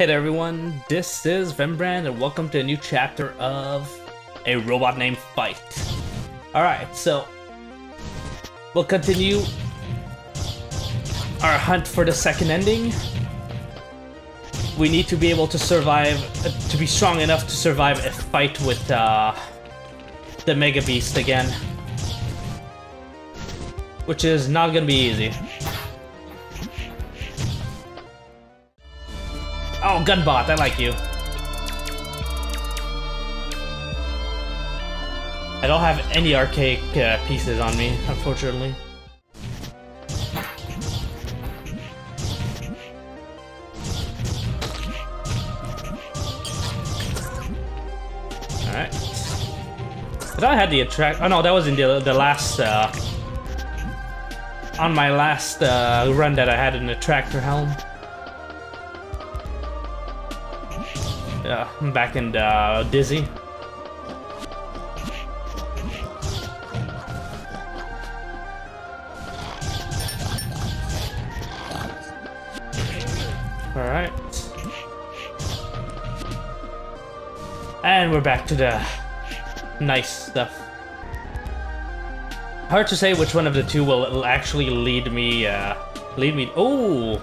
Hey there everyone, this is Vembrand and welcome to a new chapter of A Robot Named Fight. Alright, so we'll continue our hunt for the second ending. We need to be able to survive, to be strong enough to survive a fight with the Mega Beast again. Which is not gonna be easy. Oh, GunBot, I like you. I don't have any archaic pieces on me, unfortunately. Alright. Did I have the attract? Oh no, that was in the last... on my last run that I had an attractor helm. I'm back in the dizzy. Alright. And we're back to the nice stuff. Hard to say which one of the two will actually lead me, oh!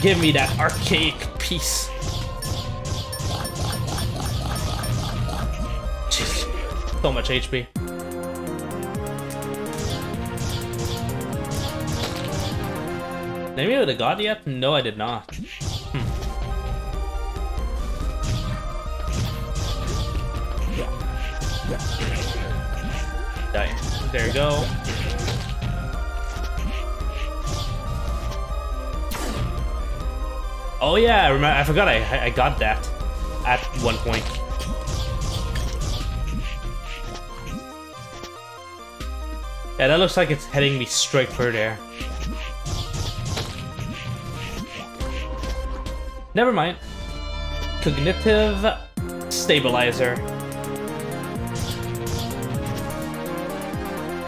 Give me that archaic piece. So much HP. Did I meet with a god yet? No, I did not. Die. There you go. Oh yeah, I remember. I forgot. I got that at one point. Yeah, that looks like it's heading me straight for there. Never mind. Cognitive stabilizer.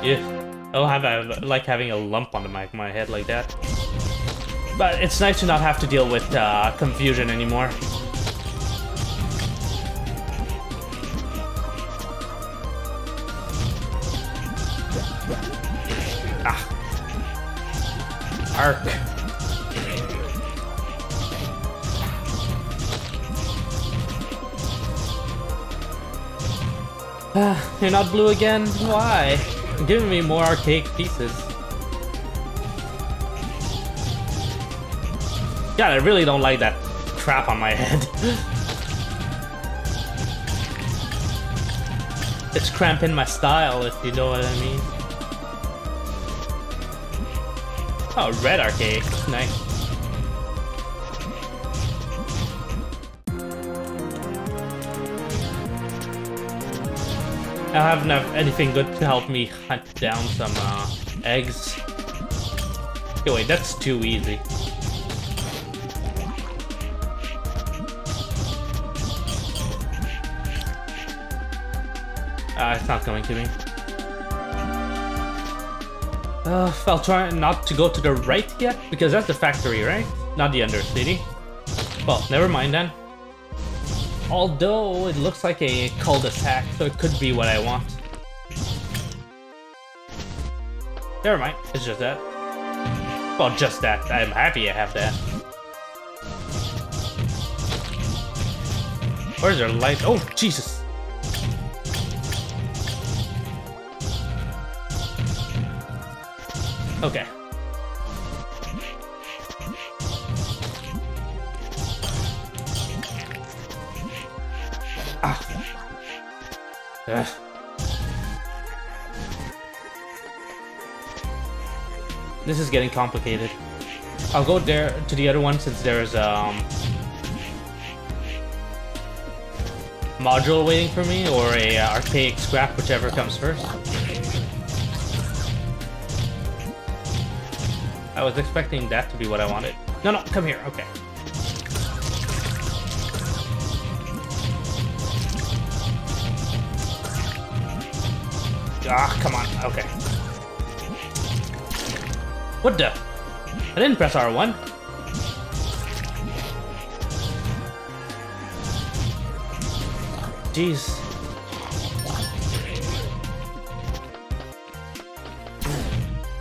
Yeah. Oh, I like having a lump on the back of my head like that. But it's nice to not have to deal with confusion anymore. Arc. You're not blue again? Why? You're giving me more archaic pieces. God, I really don't like that crap on my head. It's cramping my style, if you know what I mean. Oh, red arcade. Nice. I don't have anything good to help me hunt down some eggs. Okay, wait, that's too easy. It's not coming to me. I'll try not to go to the right yet, because that's the factory, right? Not the Undercity. Well, never mind then. Although, it looks like a cul-de-sac, so it could be what I want. Never mind, it's just that. Well, just that. I'm happy I have that. Where's their light? Oh, Jesus! Okay. Ah. Ugh. This is getting complicated. I'll go there to the other one since there's module waiting for me or a archaic scrap, whichever comes first. I was expecting that to be what I wanted. No, no, come here, okay. Ah, come on, okay. What the? I didn't press R1. Jeez.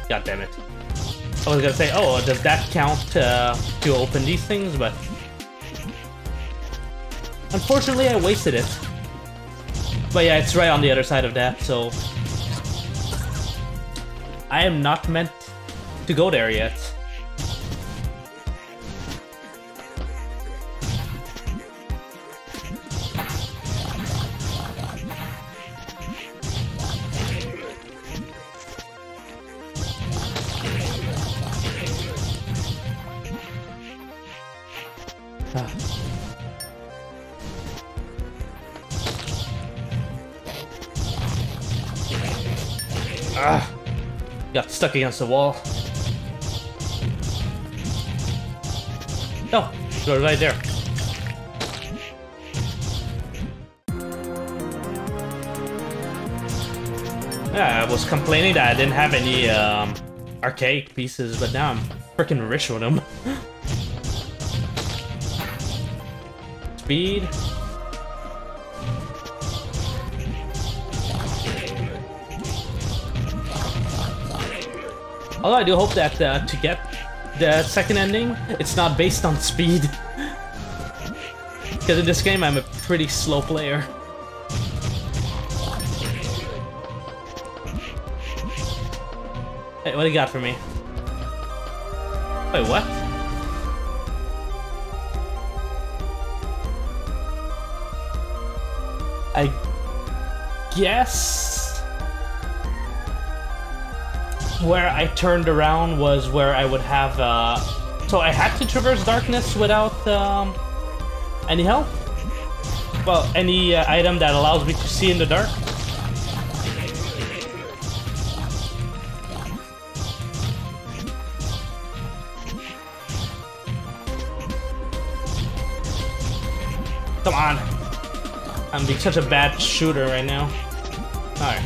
God damn it. I was gonna say, oh, does that count to open these things? But unfortunately, I wasted it. But yeah, it's right on the other side of that, so I am not meant to go there yet. Got stuck against the wall. No, go right there. Yeah, I was complaining that I didn't have any archaic pieces, but now I'm freaking rich with them. Speed. Although I do hope that to get the second ending, it's not based on speed. Because in this game, I'm a pretty slow player. Hey, what do you got for me? Wait, what? I guess where I turned around was where I would have, so I had to traverse darkness without any help. Well, any item that allows me to see in the dark. Come on. I'm being such a bad shooter right now. Alright.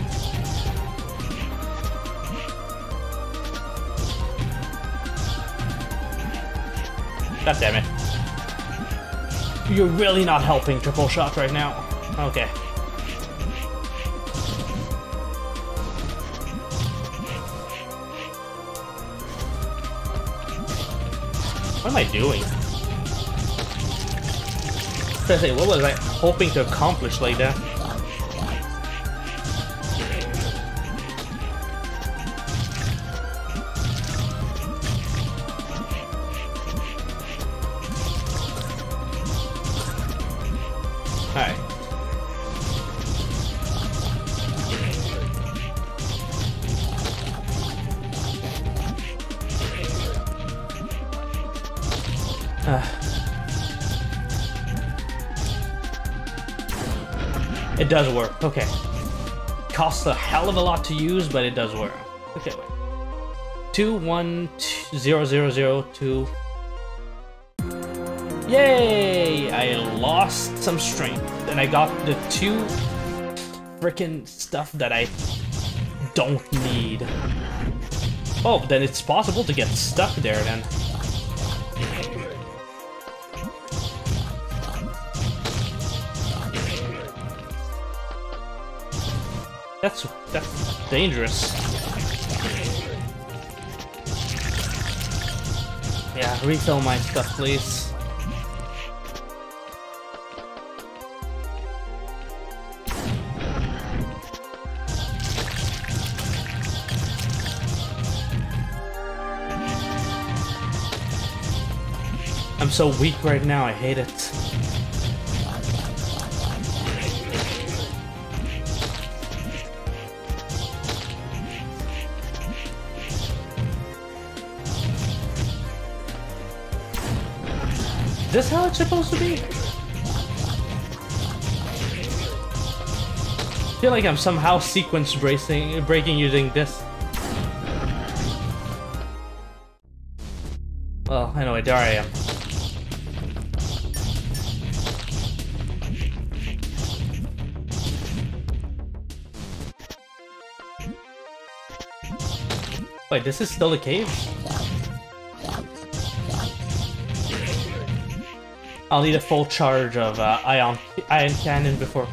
God damn it. You're really not helping, triple shot, right now. Okay. What am I doing? What was I hoping to accomplish like that? It does work, okay. Costs a hell of a lot to use, but it does work. Okay, wait. 2 1 0 0 0 2. Yay! I lost some strength, and I got the two freaking stuff that I don't need. Oh, then it's possible to get stuck there then. That's dangerous. Yeah, refill my stuff, please. I'm so weak right now, I hate it. Is this how it's supposed to be? I feel like I'm somehow sequence breaking using this. Well, anyway, there I am. Wait, this is still the cave? I'll need a full charge of Ion cannon before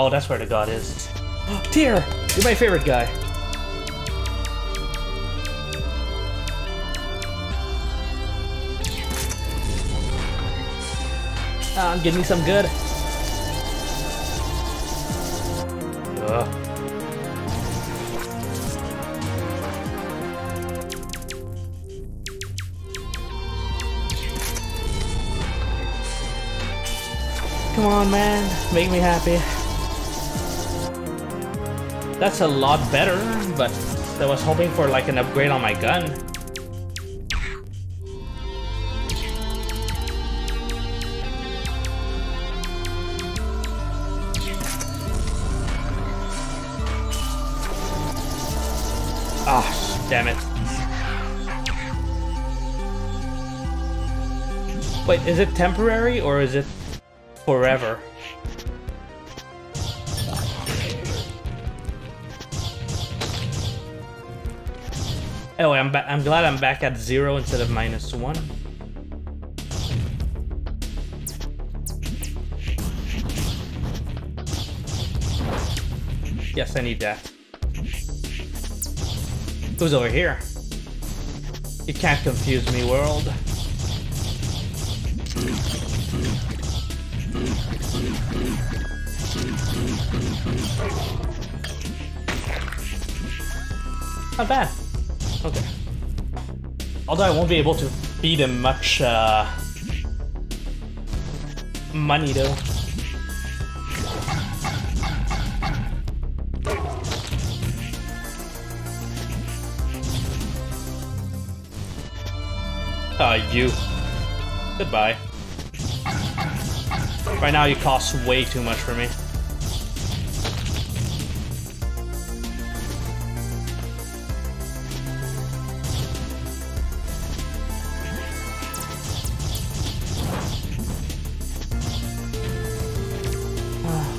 Oh, that's where the god is. Tyr! You're my favorite guy. Give me some good. Come on, man. Make me happy. That's a lot better, but I was hoping for like an upgrade on my gun. Ah, oh, damn it. Wait, is it temporary or is it forever? Anyway, I'm glad I'm back at 0 instead of -1. Yes, I need that. Who's over here? You can't confuse me, world. Not bad. Okay. Although I won't be able to feed him much money though. Ah, you. Goodbye. Right now you cost way too much for me.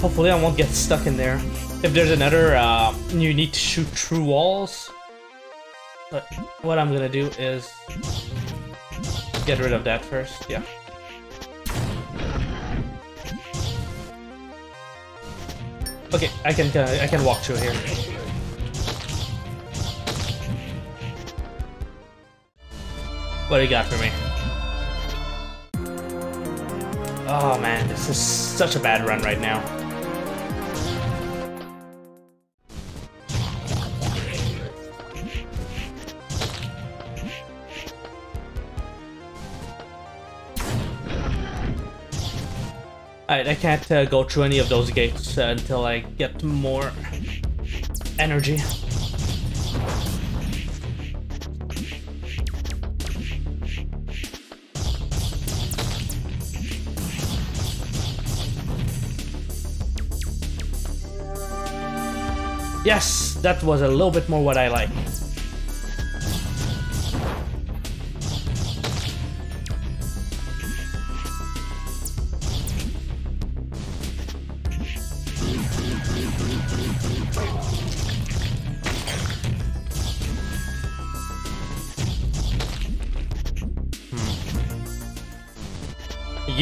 Hopefully I won't get stuck in there. If there's another, you need to shoot through walls. But what I'm gonna do is get rid of that first, yeah. Okay, I can walk through here. What do you got for me? Oh man, this is such a bad run right now. Alright, I can't go through any of those gates until I get more energy. Yes, that was a little bit more what I like.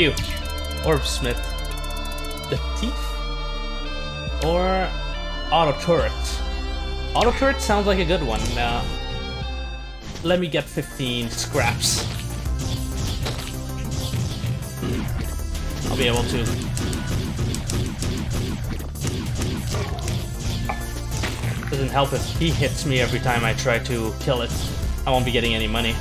You, Orbsmith, the Thief, or Auto Turret. Auto Turret sounds like a good one. Let me get 15 scraps. I'll be able to. Doesn't help if he hits me every time I try to kill it. I won't be getting any money.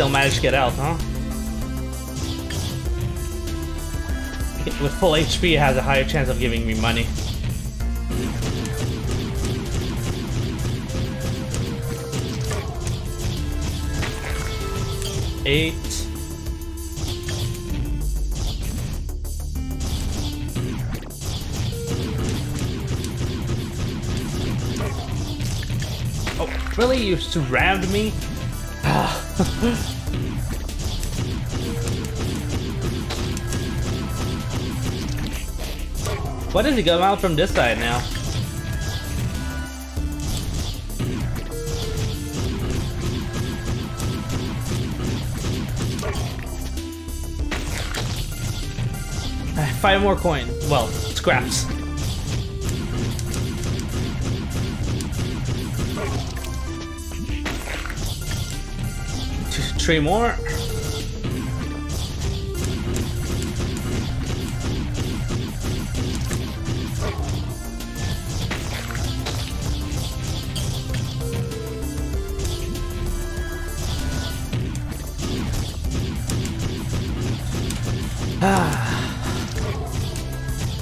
Still managed to get out, huh? With full HP, it has a higher chance of giving me money. Oh, really? You surround me? Why does he come out from this side now? 5 more coin. Well, scraps. Three more.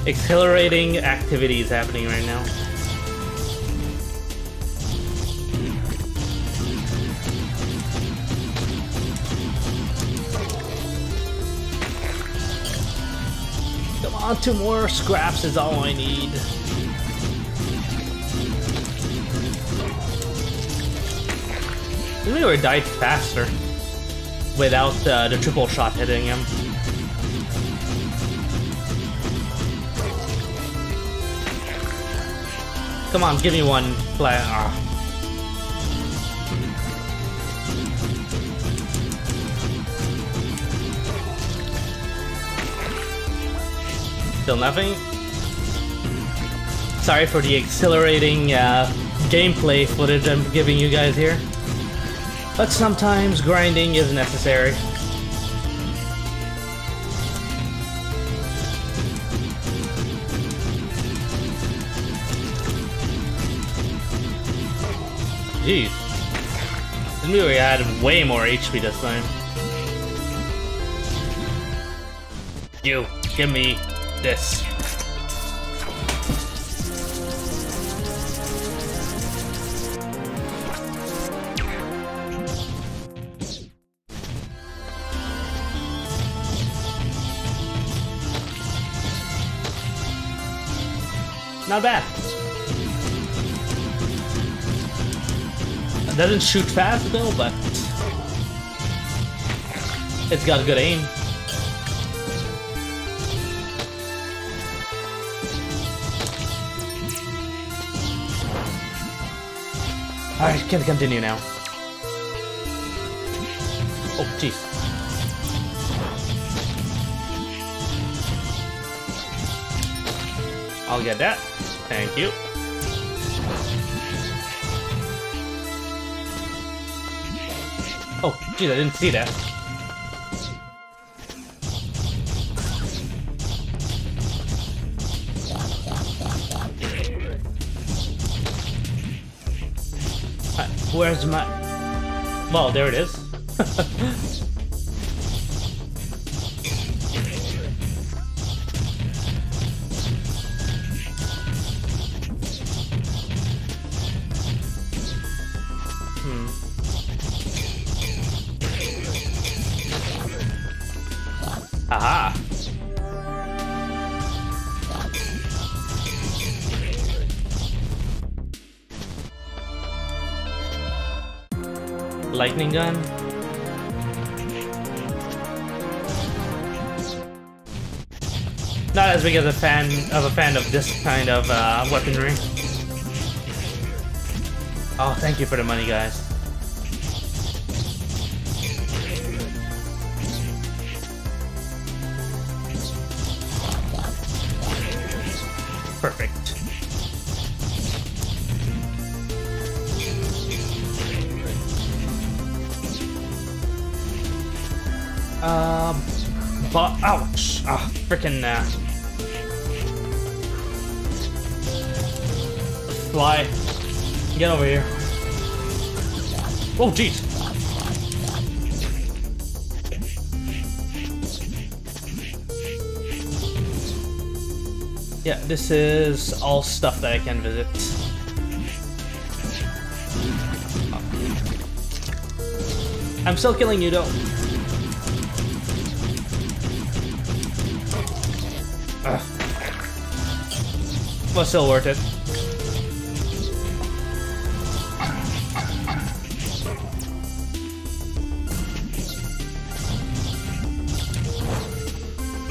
Accelerating activity is happening right now. Come on, 2 more scraps is all I need. He would die faster without the triple shot hitting him. Come on, give me one play. Still nothing. Sorry for the accelerating gameplay footage I'm giving you guys here. But sometimes grinding is necessary. Jeez. This movie had way more HP this time. You, give me this. Not bad. Doesn't shoot fast though, but it's got a good aim. Alright, can continue now. Oh, jeez. I'll get that. Thank you. Oh, geez, I didn't see that. Where's my... Well, there it is. Aha! Lightning gun? Not as big as a fan of this kind of weaponry. Oh, thank you for the money, guys. Perfect. But ouch! Ah, frickin' fly! Get over here! Oh, jeez! Yeah, this is all stuff that I can visit. Oh. I'm still killing you, though. Ugh. But still worth it.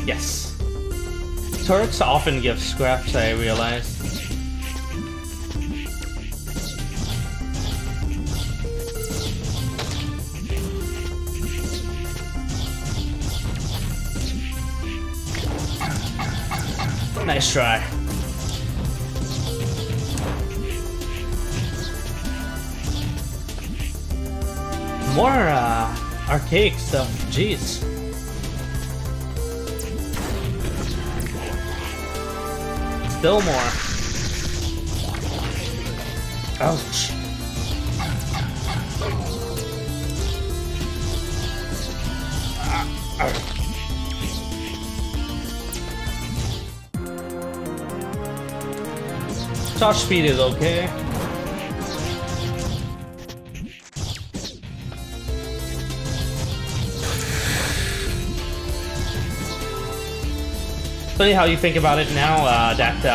Yes. Turrets often give scraps, I realize. Nice try. More archaic stuff, jeez. Still more. Ouch. Touch speed is okay. Funny how you think about it now, that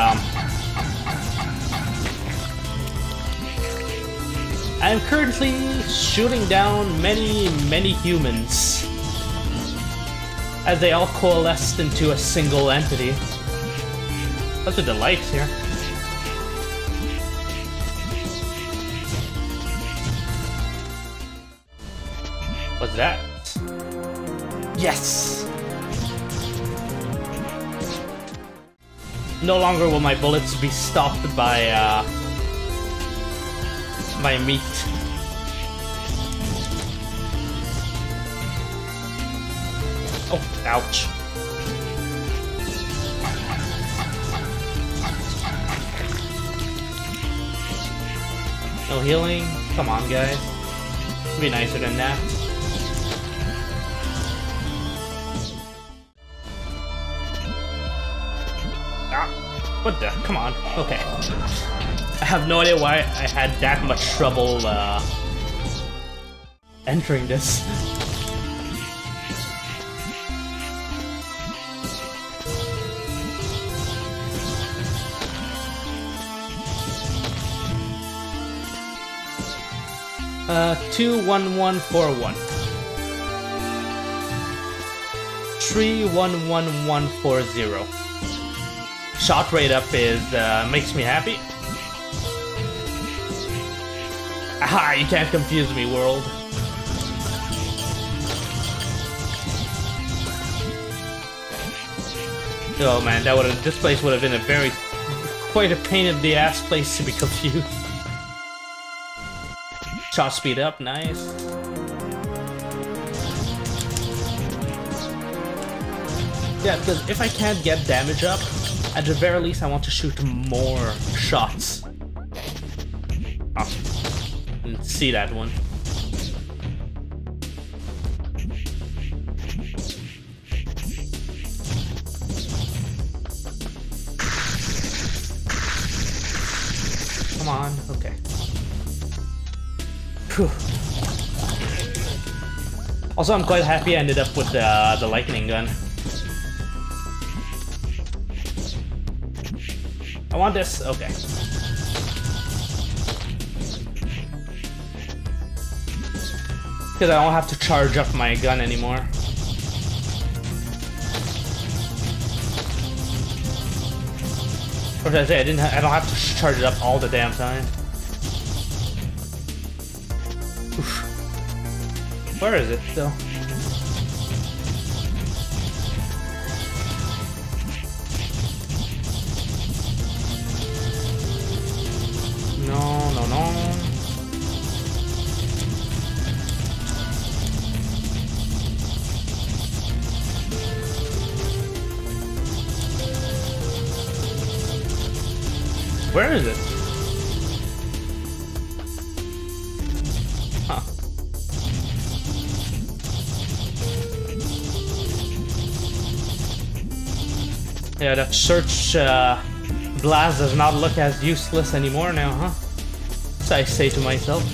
I'm currently shooting down many humans as they all coalesced into a single entity. Such a delight here. What's that? Yes! No longer will my bullets be stopped by my meat. Oh, ouch. No healing? Come on, guys. It'd be nicer than that. What the? Come on. Okay. I have no idea why I had that much trouble entering this. (2 1 1 4 1). 3 1 1 1 4 0. Shot rate up is makes me happy. Aha, you can't confuse me, world. Oh man, that would have, this place would have been a quite a pain in the ass place to be confused. Shot speed up, nice. Yeah, because if I can't get damage up, at the very least, I want to shoot more shots. Oh, didn't see that one. Come on, okay. Whew. Also, I'm quite happy I ended up with the lightning gun. I want this, okay. Because I don't have to charge up my gun anymore. Or should I say, I don't have to charge it up all the damn time. Oof. Where is it though? Where is it? Huh. Yeah, that search blast does not look as useless anymore now, huh? So I say to myself.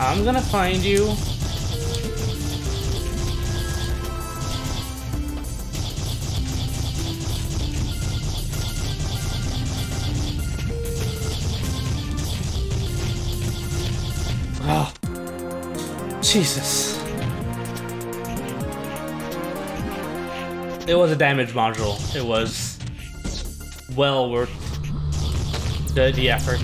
I'm gonna find you. Jesus. It was a damage module. It was well worth the effort.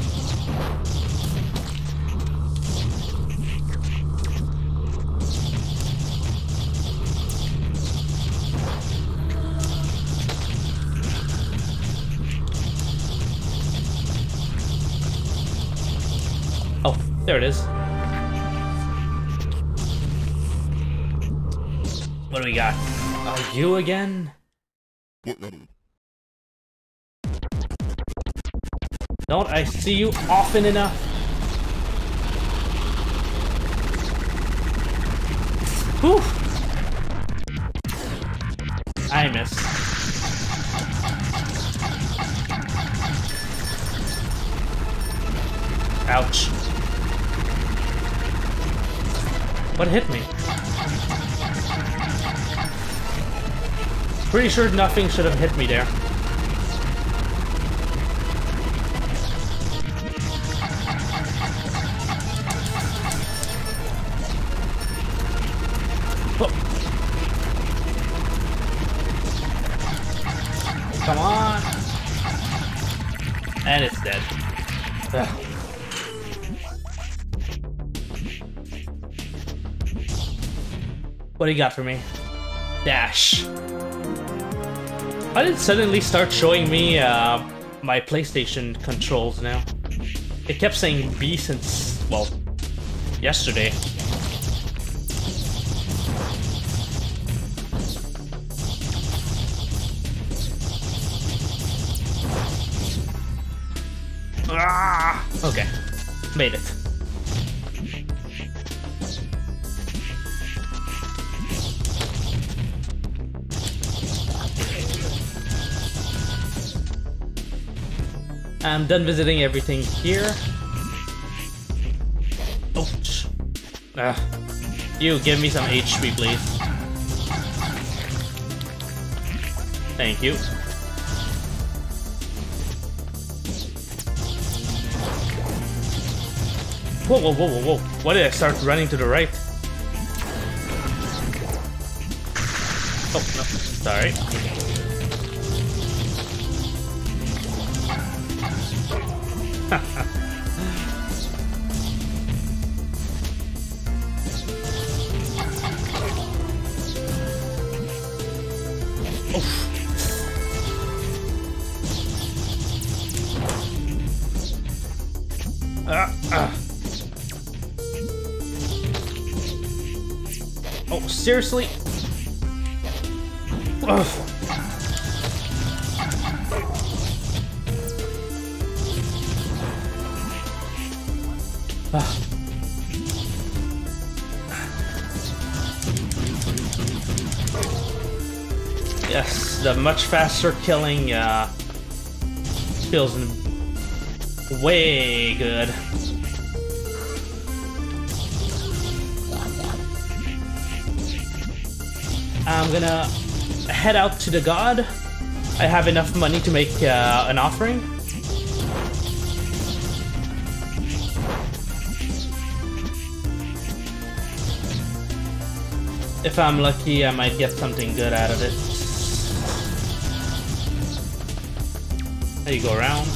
There it is. What do we got? Oh, you again? Don't I see you often enough? Whew! I miss. Ouch. What hit me? Pretty sure nothing should have hit me there. Whoa. Come on. And it's dead. Ugh. What do you got for me? Dash. Why did it suddenly start showing me my PlayStation controls now? It kept saying B since, well, yesterday. Ah! Okay, made it. I'm done visiting everything here. Ouch. You, give me some HP, please. Thank you. Whoa, whoa, whoa, whoa, whoa. Why did I start running to the right? Oh, no. Sorry. Oh, seriously? Ugh. Yes, the much faster killing feels way good. I'm gonna head out to the god. I have enough money to make an offering. If I'm lucky, I might get something good out of it. There you go around.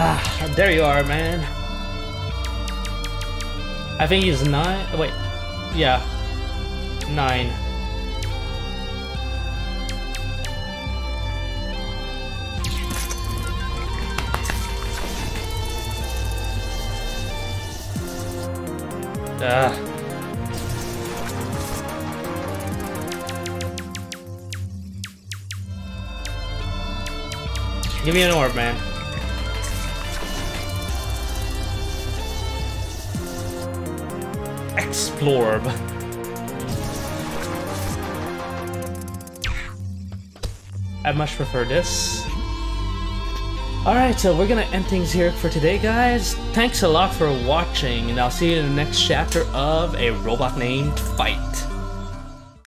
Ah, there you are, man. I think he's 9. Wait, yeah, 9. Give me an orb, man. Explorb. I much prefer this. Alright, so we're gonna end things here for today, guys. Thanks a lot for watching, and I'll see you in the next chapter of A Robot Named Fight.